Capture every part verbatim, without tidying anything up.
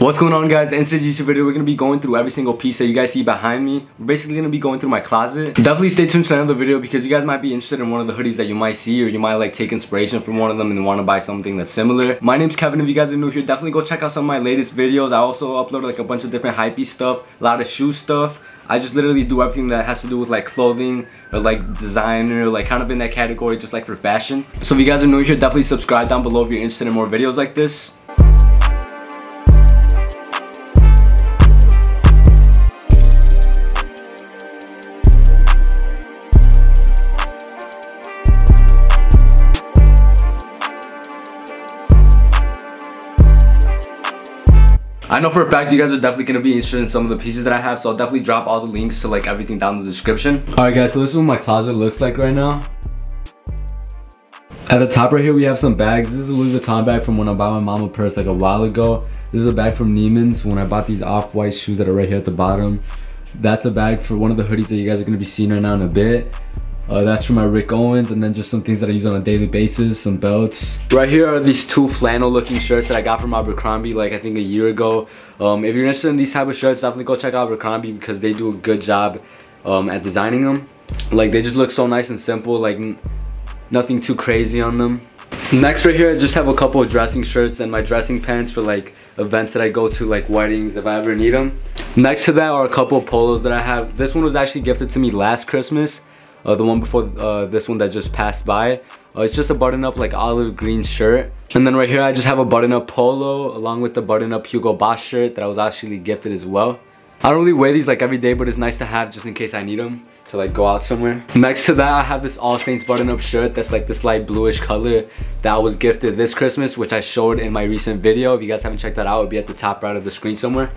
What's going on, guys? In today's YouTube video, we're going to be going through every single piece that you guys see behind me. We're basically going to be going through my closet. Definitely stay tuned to another video because you guys might be interested in one of the hoodies that you might see, or you might like take inspiration from one of them and want to buy something that's similar. My name's Kevin. If you guys are new here, definitely go check out some of my latest videos. I also upload like a bunch of different hypey stuff, a lot of shoe stuff. I just literally do everything that has to do with like clothing or like designer, like kind of in that category, just like for fashion. So if you guys are new here, definitely subscribe down below if you're interested in more videos like this. I know for a fact you guys are definitely going to be interested in some of the pieces that I have, so I'll definitely drop all the links to like everything down in the description. Alright guys, so this is what my closet looks like right now. At the top right here we have some bags. This is a Louis Vuitton bag from when I bought my mom a purse like a while ago. This is a bag from Neiman's when I bought these Off-White shoes that are right here at the bottom. That's a bag for one of the hoodies that you guys are going to be seeing right now in a bit. Uh, that's from my Rick Owens, and then just some things that I use on a daily basis, some belts. Right here are these two flannel looking shirts that I got from Abercrombie like I think a year ago. Um, if you're interested in these type of shirts, definitely go check out Abercrombie because they do a good job um, at designing them. Like they just look so nice and simple, like nothing too crazy on them. Next right here I just have a couple of dressing shirts and my dressing pants for like events that I go to, like weddings if I ever need them. Next to that are a couple of polos that I have. This one was actually gifted to me last Christmas. Uh, the one before uh, this one that just passed by. Uh, it's just a button-up like olive green shirt. And then right here I just have a button-up polo along with the button-up Hugo Boss shirt that I was actually gifted as well. I don't really wear these like every day, but it's nice to have just in case I need them to like go out somewhere. Next to that I have this All Saints button-up shirt that's like this light bluish color that I was gifted this Christmas, which I showed in my recent video. If you guys haven't checked that out, it'll be at the top right of the screen somewhere.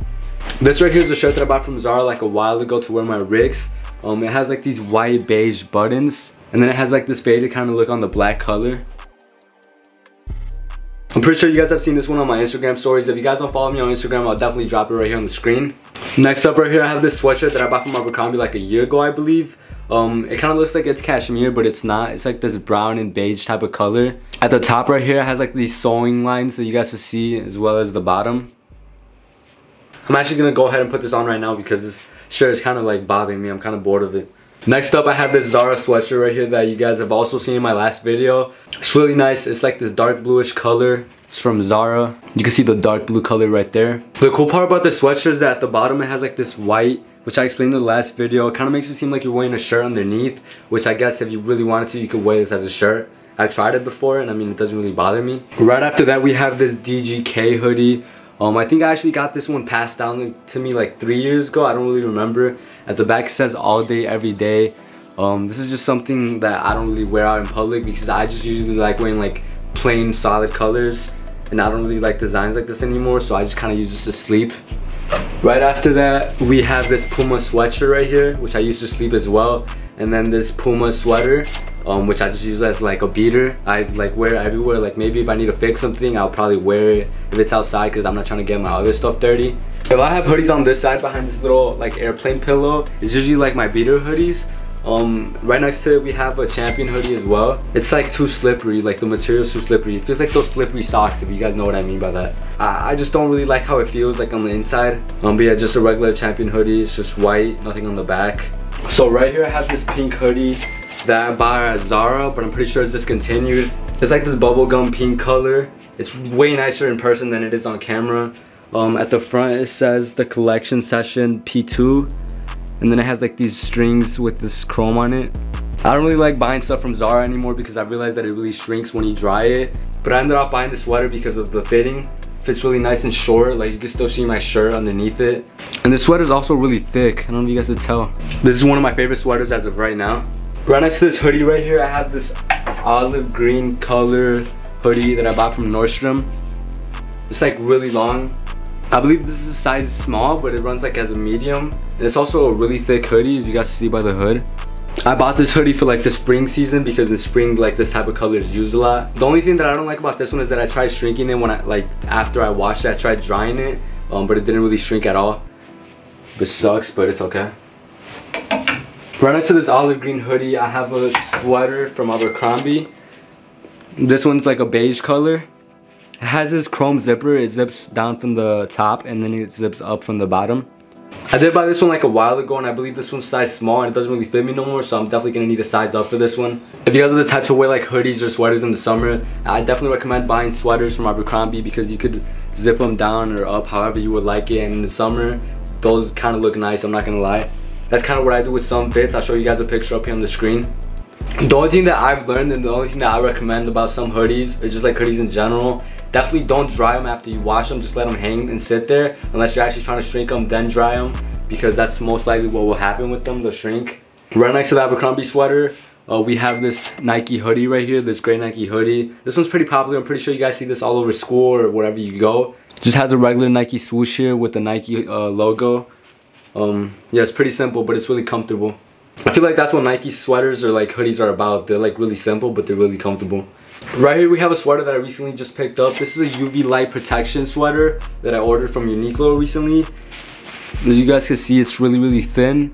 This right here is a shirt that I bought from Zara like a while ago to wear my rigs. Um, it has like these white beige buttons, and then it has like this faded kind of look on the black color. I'm pretty sure you guys have seen this one on my Instagram stories. If you guys don't follow me on Instagram, I'll definitely drop it right here on the screen. Next up right here I have this sweatshirt that I bought from Abercrombie like a year ago, I believe. Um, it kind of looks like it's cashmere, but it's not. It's like this brown and beige type of color. At the top right here it has like these sewing lines that you guys can see, as well as the bottom. I'm actually going to go ahead and put this on right now because this shirt is kind of like bothering me. I'm kind of bored of it. Next up I have this Zara sweatshirt right here that you guys have also seen in my last video. It's really nice. It's like this dark bluish color. It's from Zara. You can see the dark blue color right there. The cool part about this sweatshirt is that at the bottom it has like this white, which I explained in the last video. It kind of makes it seem like you're wearing a shirt underneath, which I guess if you really wanted to you could wear this as a shirt. I've tried it before and I mean it doesn't really bother me. Right after that we have this D G K hoodie. Um, I think I actually got this one passed down to me like three years ago. I don't really remember. At the back it says all day, every day. Um, this is just something that I don't really wear out in public because I just usually like wearing like plain solid colors. And I don't really like designs like this anymore, so I just kind of use this to sleep. Right after that, we have this Puma sweatshirt right here, which I used to sleep as well. And then this Puma sweater, um, which I just use as like a beater. I like wear it everywhere. Like maybe if I need to fix something, I'll probably wear it if it's outside because I'm not trying to get my other stuff dirty. If I have hoodies on this side behind this little like airplane pillow, it's usually like my beater hoodies. Um, right next to it, we have a Champion hoodie as well. It's like too slippery, like the material's too slippery. It feels like those slippery socks, if you guys know what I mean by that. I, I just don't really like how it feels like on the inside. Um, but yeah, just a regular Champion hoodie. It's just white, nothing on the back. So right here I have this pink hoodie that I bought at Zara, but I'm pretty sure it's discontinued. It's like this bubblegum pink color. It's way nicer in person than it is on camera. Um, at the front it says the collection session P two, and then it has like these strings with this chrome on it. I don't really like buying stuff from Zara anymore because I realized that it really shrinks when you dry it. But I ended up buying this sweater because of the fitting. Fits really nice and short, like you can still see my shirt underneath it. And this sweater is also really thick. I don't know if you guys can tell. This is one of my favorite sweaters as of right now. Right next to this hoodie right here, I have this olive green color hoodie that I bought from Nordstrom. It's like really long. I believe this is a size small, but it runs like as a medium. And it's also a really thick hoodie, as you guys can see by the hood. I bought this hoodie for like the spring season because in spring like this type of color is used a lot. The only thing that I don't like about this one is that I tried shrinking it when I like after I washed it. I tried drying it, um, but it didn't really shrink at all. It sucks, but it's okay. Right next to this olive green hoodie, I have a sweater from Abercrombie. This one's like a beige color. It has this chrome zipper. It zips down from the top and then it zips up from the bottom. I did buy this one like a while ago, and I believe this one's size small and it doesn't really fit me no more, so I'm definitely gonna need a size up for this one. If you guys are the type to wear like hoodies or sweaters in the summer, I definitely recommend buying sweaters from Abercrombie because you could zip them down or up however you would like it, and in the summer those kind of look nice, I'm not gonna lie. That's kind of what I do with some fits. I'll show you guys a picture up here on the screen. The only thing that I've learned and the only thing that I recommend about some hoodies, or just like hoodies in general, definitely don't dry them after you wash them. Just let them hang and sit there unless you're actually trying to shrink them, then dry them, because that's most likely what will happen with them, they'll shrink. Right next to the Abercrombie sweater, uh, we have this Nike hoodie right here, this gray Nike hoodie. This one's pretty popular. I'm pretty sure you guys see this all over school or wherever you go. Just has a regular Nike swoosh here with the Nike uh, logo. Um, yeah, it's pretty simple, but it's really comfortable. I feel like that's what Nike sweaters or like hoodies are about. They're like really simple, but they're really comfortable. Right here we have a sweater that I recently just picked up. This is a U V light protection sweater that I ordered from Uniqlo recently. As you guys can see, it's really really thin.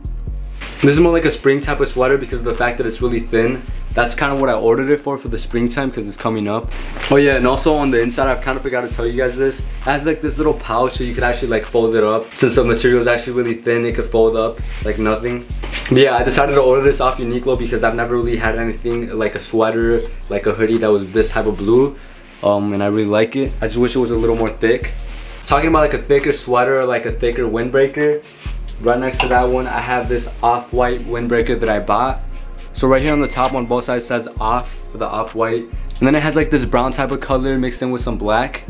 This is more like a spring type of sweater because of the fact that it's really thin. That's kind of what I ordered it for for the springtime because it's coming up. Oh yeah, and also on the inside, I've kind of forgot to tell you guys this. It has like this little pouch so you could actually like fold it up. Since the material is actually really thin, it could fold up like nothing. But yeah, I decided to order this off Uniqlo because I've never really had anything like a sweater, like a hoodie that was this type of blue. Um, and I really like it. I just wish it was a little more thick. Talking about like a thicker sweater, or like a thicker windbreaker. Right next to that one, I have this Off-White windbreaker that I bought. So right here on the top on both sides says off for the off-white. And then it has like this brown type of color mixed in with some black.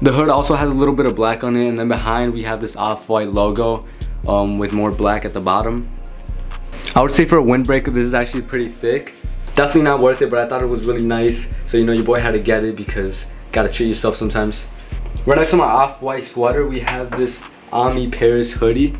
The hood also has a little bit of black on it. And then behind we have this off-white logo um, with more black at the bottom. I would say for a windbreaker, this is actually pretty thick. Definitely not worth it, but I thought it was really nice. So you know your boy had to get it because gotta treat yourself sometimes. Right next to my off-white sweater, we have this Ami Paris hoodie.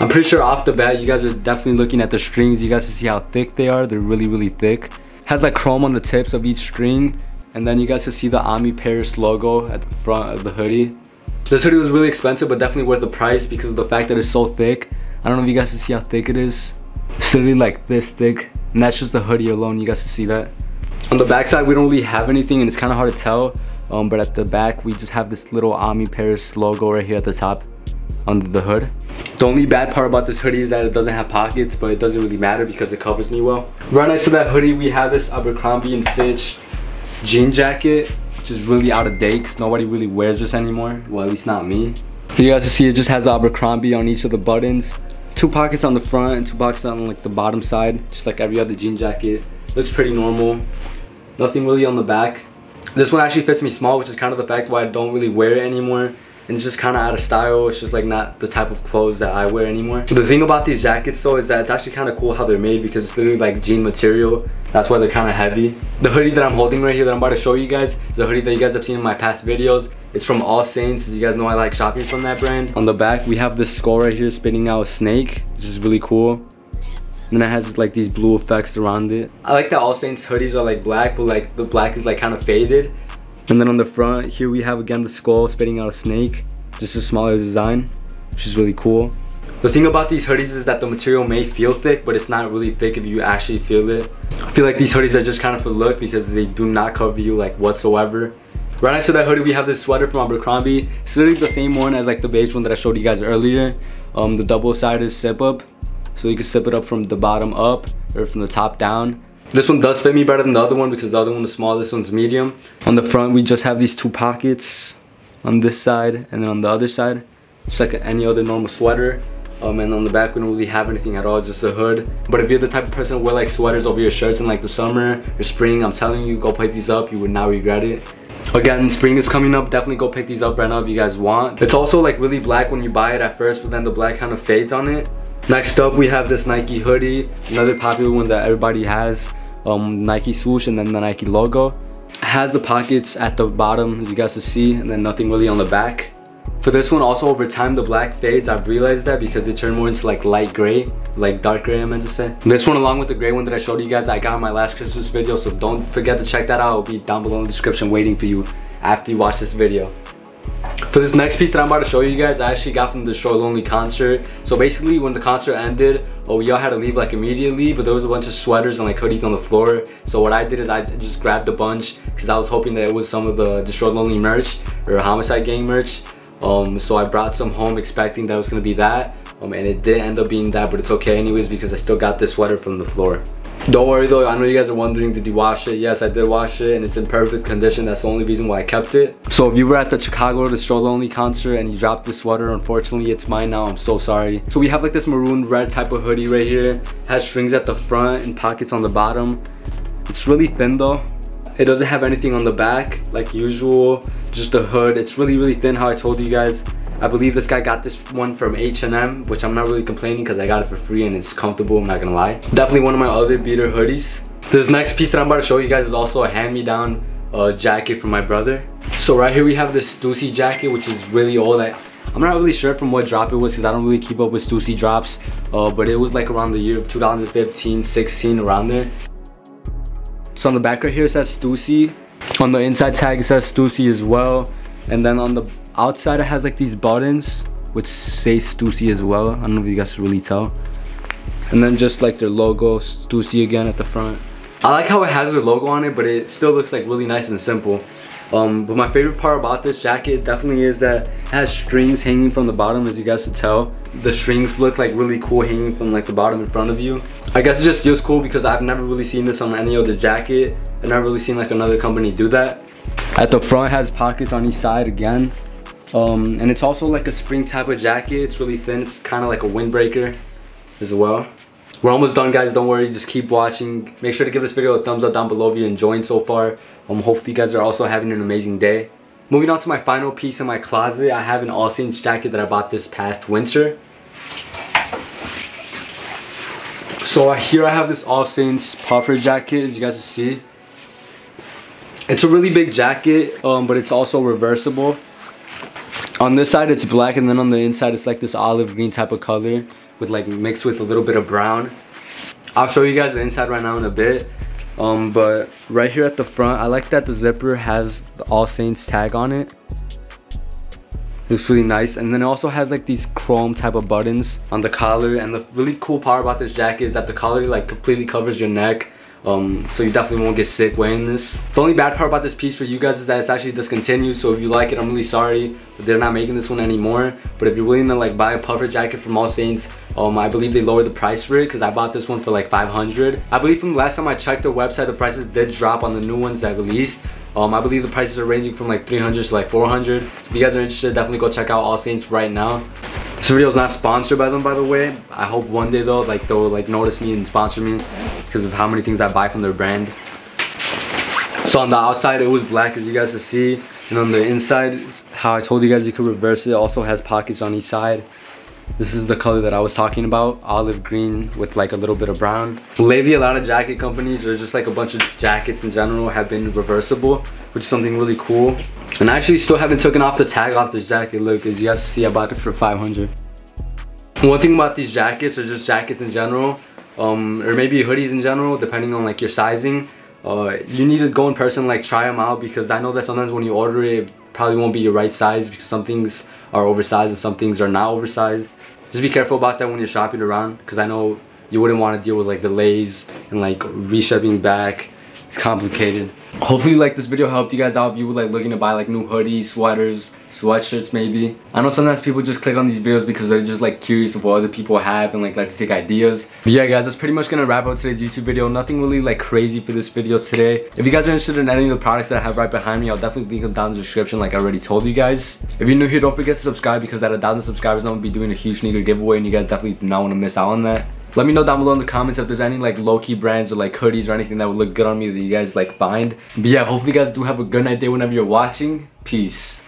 I'm pretty sure off the bat you guys are definitely looking at the strings. You guys can see how thick they are. They're really really thick. Has like chrome on the tips of each string, and then you guys can see the Ami Paris logo at the front of the hoodie. This hoodie was really expensive, but definitely worth the price because of the fact that it's so thick. I don't know if you guys can see how thick it is. It's literally like this thick, and that's just the hoodie alone. You guys can see that. On the back side we don't really have anything, and it's kind of hard to tell, um, but at the back we just have this little Ami Paris logo right here at the top under the hood. The only bad part about this hoodie is that it doesn't have pockets, but it doesn't really matter because it covers me well. Right next to that hoodie we have this Abercrombie and Fitch jean jacket, which is really out of date because nobody really wears this anymore. Well, at least not me. You guys can see it just has Abercrombie on each of the buttons. Two pockets on the front and two pockets on like the bottom side, just like every other jean jacket. Looks pretty normal. Nothing really on the back. This one actually fits me small, which is kind of the fact why I don't really wear it anymore. And it's just kind of out of style. It's just like not the type of clothes that I wear anymore. The thing about these jackets though is that it's actually kind of cool how they're made because it's literally like jean material. That's why they're kind of heavy. The hoodie that I'm holding right here that I'm about to show you guys is a hoodie that you guys have seen in my past videos. It's from All Saints. As you guys know, I like shopping from that brand. On the back we have this skull right here spinning out a snake, which is really cool. And then it has like these blue effects around it. I like that All Saints hoodies are like black, but like the black is like kind of faded. And then on the front, here we have again the skull spitting out a snake. Just a smaller design, which is really cool. The thing about these hoodies is that the material may feel thick, but it's not really thick if you actually feel it. I feel like these hoodies are just kind of for look because they do not cover you like whatsoever. Right next to that hoodie, we have this sweater from Abercrombie. It's literally the same one as like the beige one that I showed you guys earlier. Um, the double-sided zip up. So you can zip it up from the bottom up or from the top down. This one does fit me better than the other one because the other one is small, this one's medium. On the front, we just have these two pockets on this side and then on the other side. Just like any other normal sweater. Um, and on the back, we don't really have anything at all, just a hood. But if you're the type of person to wear like sweaters over your shirts in like the summer or spring, I'm telling you, go pick these up. You would not regret it. Again, spring is coming up. Definitely go pick these up right now if you guys want. It's also like really black when you buy it at first, but then the black kind of fades on it. Next up, we have this Nike hoodie. Another popular one that everybody has. Um, Nike swoosh and then the Nike logo. It has the pockets at the bottom as you guys can see, and then nothing really on the back. For this one also, over time the black fades. I've realized that because they turn more into like light gray, like dark gray I meant to say. This one along with the gray one that I showed you guys I got in my last Christmas video, so don't forget to check that out. I'll be down below in the description waiting for you after you watch this video. So this next piece that I'm about to show you guys, I actually got from the Destroy Lonely concert. So basically when the concert ended, oh, we all had to leave like immediately, but there was a bunch of sweaters and like hoodies on the floor. So what I did is I just grabbed a bunch because I was hoping that it was some of the Destroy Lonely merch or Homicide Gang merch. Um, so I brought some home expecting that it was going to be that. Um, and it didn't end up being that, but it's okay anyways because I still got this sweater from the floor. Don't worry though, I know you guys are wondering, did you wash it? Yes, I did wash it and it's in perfect condition. That's the only reason why I kept it. So if you were at the Chicago Destroy Lonely concert and you dropped this sweater, unfortunately it's mine now, I'm so sorry. So we have like this maroon red type of hoodie right here. It has strings at the front and pockets on the bottom. It's really thin though. It doesn't have anything on the back like usual, just the hood. It's really really thin, how I told you guys. I believe this guy got this one from H and M, which I'm not really complaining because I got it for free and it's comfortable, I'm not gonna lie. Definitely one of my other beater hoodies. This next piece that I'm about to show you guys is also a hand-me-down uh, jacket from my brother. So right here we have this Stussy jacket, which is really old. I, I'm not really sure from what drop it was because I don't really keep up with Stussy drops, uh, but it was like around the year of two thousand fifteen, sixteen, around there. So on the back right here it says Stussy. On the inside tag it says Stussy as well. And then on the outside it has like these buttons which say Stussy as well. I don't know if you guys can really tell. And then just like their logo, Stussy again at the front. I like how it has their logo on it, but it still looks like really nice and simple. Um, but my favorite part about this jacket definitely is that it has strings hanging from the bottom, as you guys can tell. The strings look like really cool hanging from like the bottom in front of you. I guess it just feels cool because I've never really seen this on any other jacket. I've never really seen like another company do that. At the front it has pockets on each side again. Um, and it's also like a spring type of jacket. It's really thin, it's kind of like a windbreaker as well. We're almost done guys, don't worry, just keep watching. Make sure to give this video a thumbs up down below if you're enjoying so far. Um, hopefully you guys are also having an amazing day. Moving on to my final piece in my closet, I have an All Saints jacket that I bought this past winter. So here I have this All Saints puffer jacket, as you guys can see. It's a really big jacket, um, but it's also reversible. On this side it's black and then on the inside it's like this olive green type of color. With like mixed with a little bit of brown. I'll show you guys the inside right now in a bit. Um, but right here at the front, I like that the zipper has the All Saints tag on it. It's really nice, and then it also has like these chrome type of buttons on the collar. And the really cool part about this jacket is that the collar like completely covers your neck. Um, so you definitely won't get sick wearing this. The only bad part about this piece for you guys is that it's actually discontinued. So if you like it, I'm really sorry, but they're not making this one anymore. But if you're willing to like buy a puffer jacket from All Saints, um, I believe they lowered the price for it because I bought this one for like five hundred. I believe from the last time I checked their website, the prices did drop on the new ones that released. Um, I believe the prices are ranging from like three hundred to like four hundred. So if you guys are interested, definitely go check out All Saints right now. This video is not sponsored by them, by the way. I hope one day though, like they'll like notice me and sponsor me because of how many things I buy from their brand. So on the outside, it was black as you guys can see, and on the inside, how I told you guys you could reverse it. It also has pockets on each side. This is the color that I was talking about, olive green with like a little bit of brown. Lately, a lot of jacket companies or just like a bunch of jackets in general have been reversible, which is something really cool. And I actually still haven't taken off the tag off this jacket. Look, as you guys see, I bought it for five hundred. One thing about these jackets or just jackets in general, um, or maybe hoodies in general, depending on like your sizing, uh, you need to go in person, like try them out, because I know that sometimes when you order it, it probably won't be your right size because some things are oversized and some things are not oversized. Just be careful about that when you're shopping around, because I know you wouldn't want to deal with like delays and like reshipping back. It's complicated. Hopefully like this video helped you guys out if you were like looking to buy like new hoodies, sweaters, sweatshirts maybe. I know sometimes people just click on these videos because they're just like curious of what other people have and like like to take ideas. But yeah guys, that's pretty much gonna wrap up today's YouTube video. Nothing really like crazy for this video today. If you guys are interested in any of the products that I have right behind me, I'll definitely link them down in the description like I already told you guys. If you're new here, don't forget to subscribe because at a thousand subscribers I'm gonna be doing a huge sneaker giveaway and you guys definitely do not want to miss out on that. Let me know down below in the comments if there's any like low-key brands or like hoodies or anything that would look good on me that you guys like find. But yeah, hopefully you guys do have a good night, day whenever you're watching. Peace.